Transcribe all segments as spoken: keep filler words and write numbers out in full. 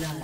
blood.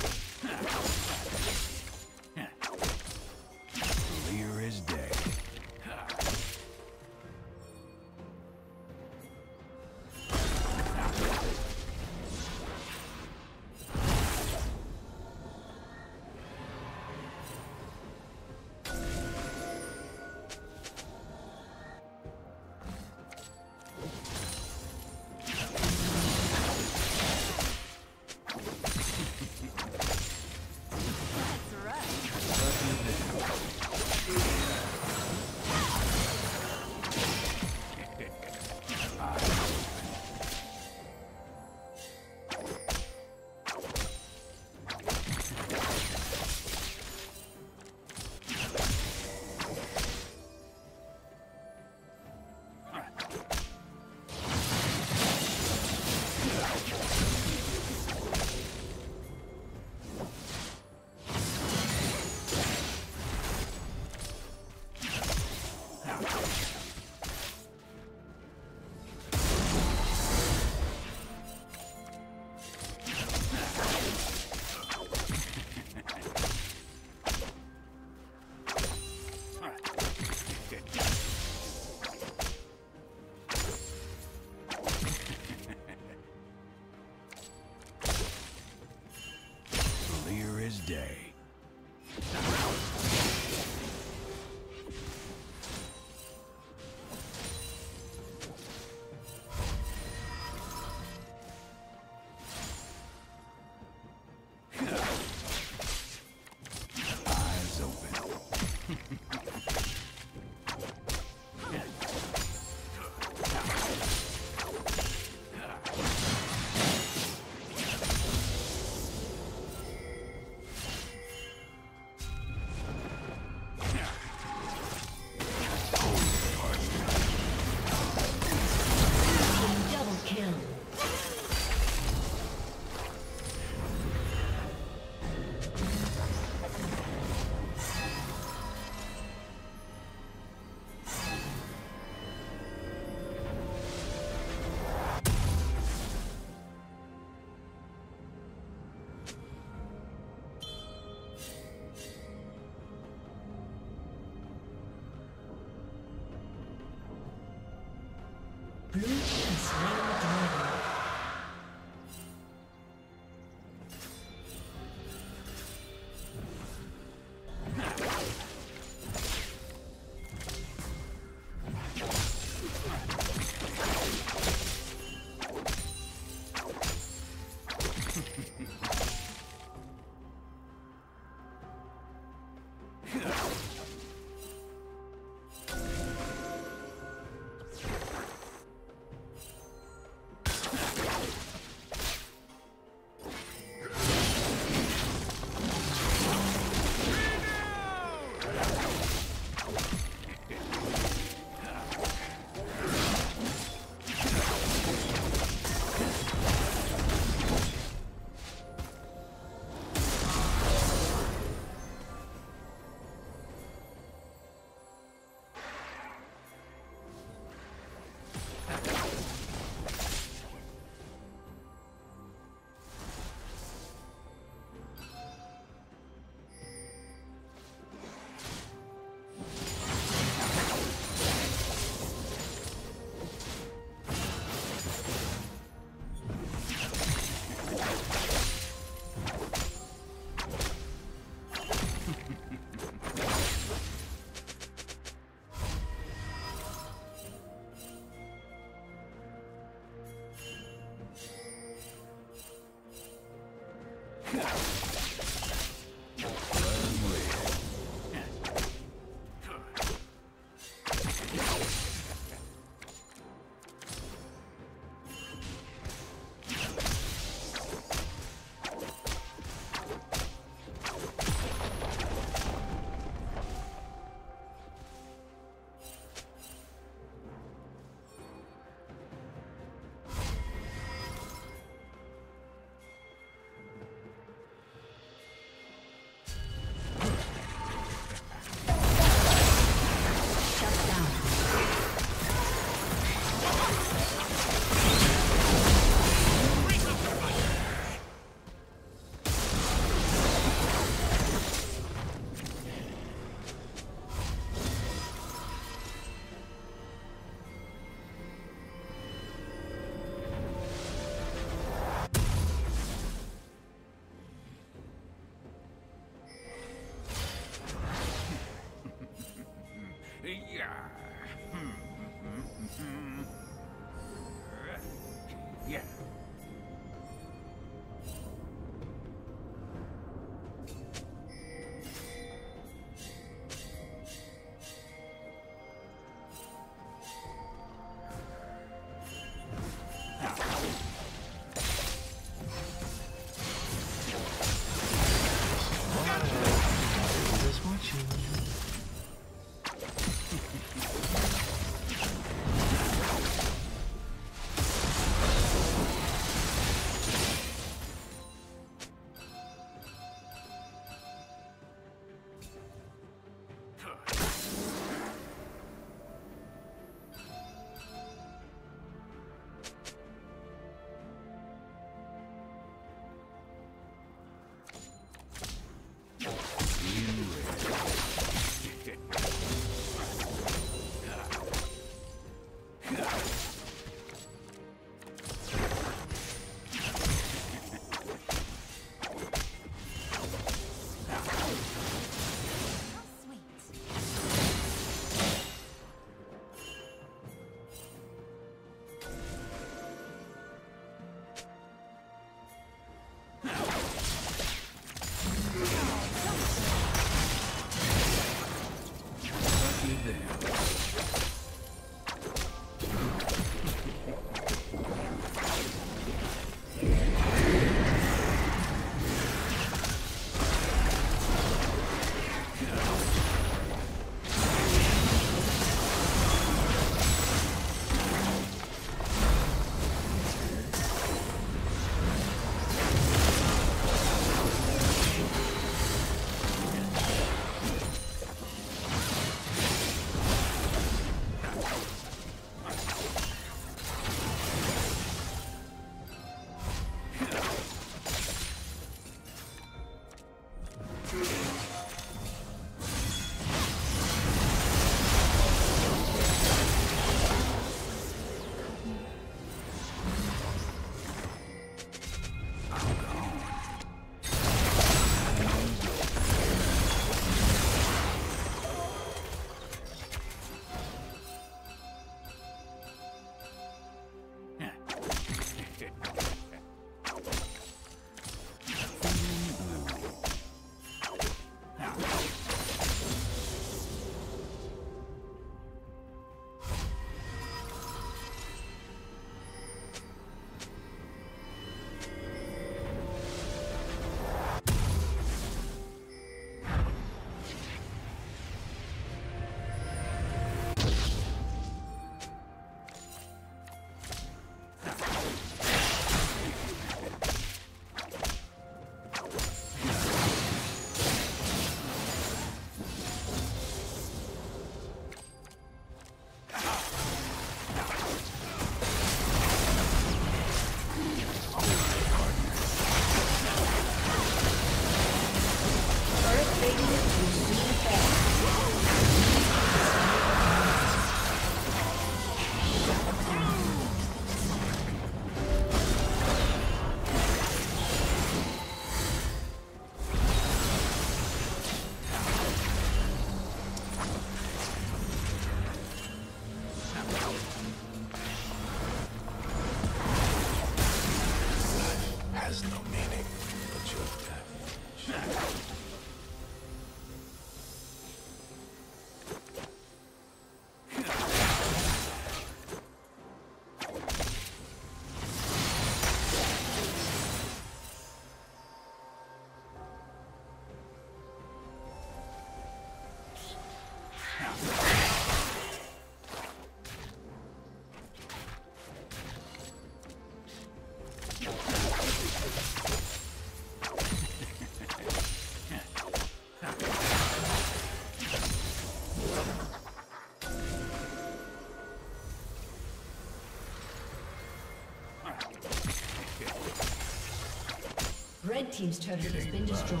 Red team's turret has been destroyed.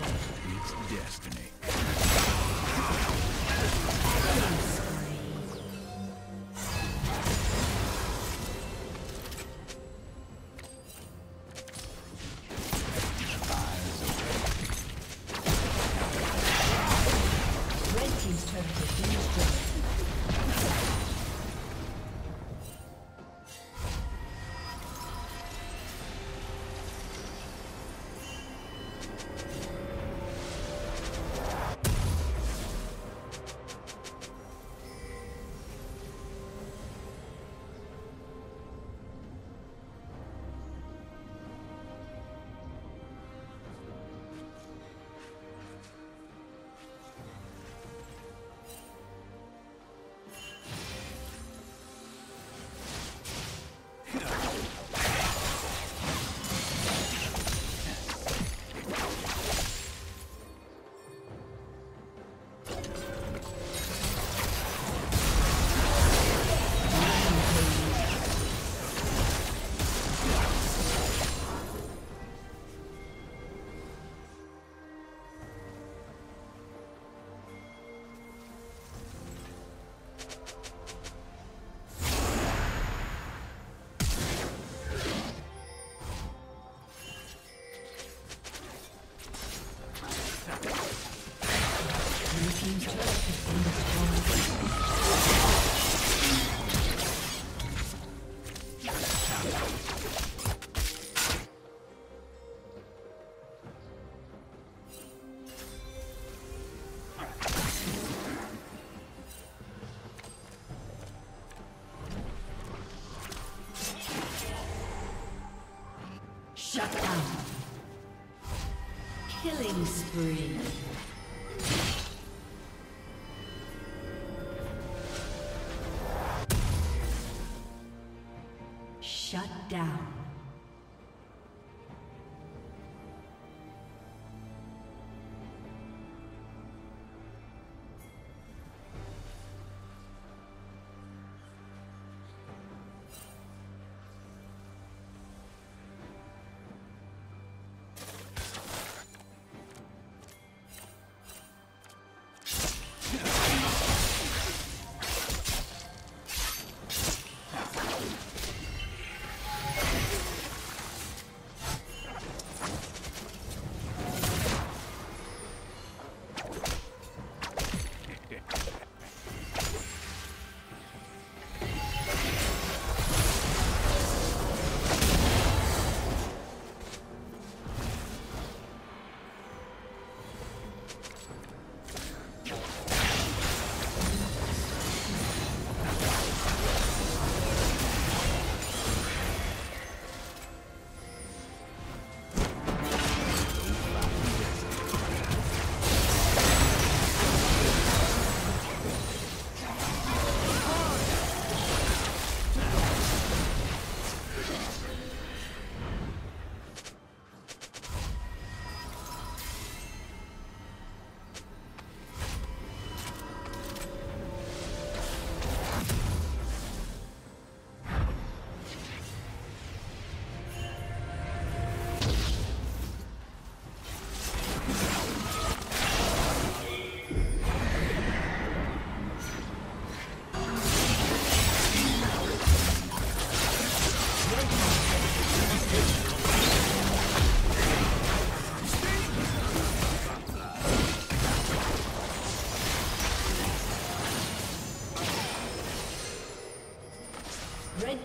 It's destiny. Shut down. Killing spree. Shut down. Red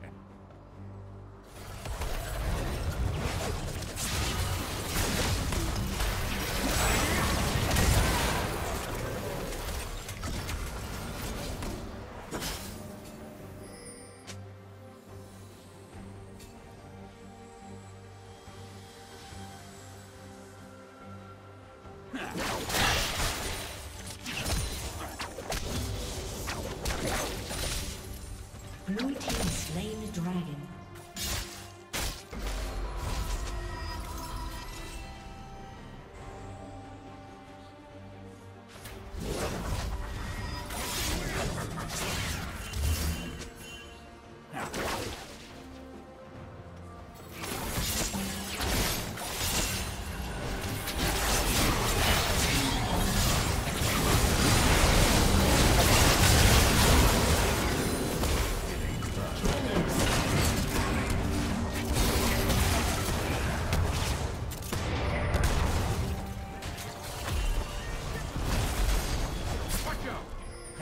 Blue team slain the dragon.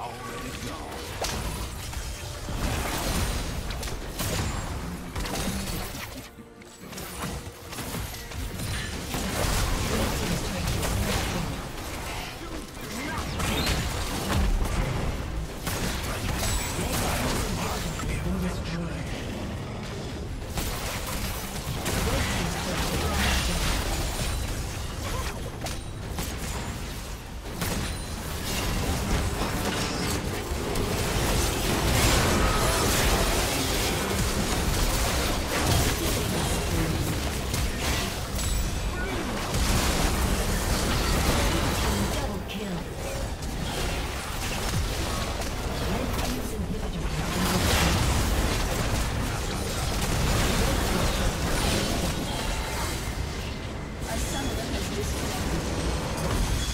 Already gone. Red team's turret has been destroyed.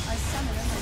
I summon a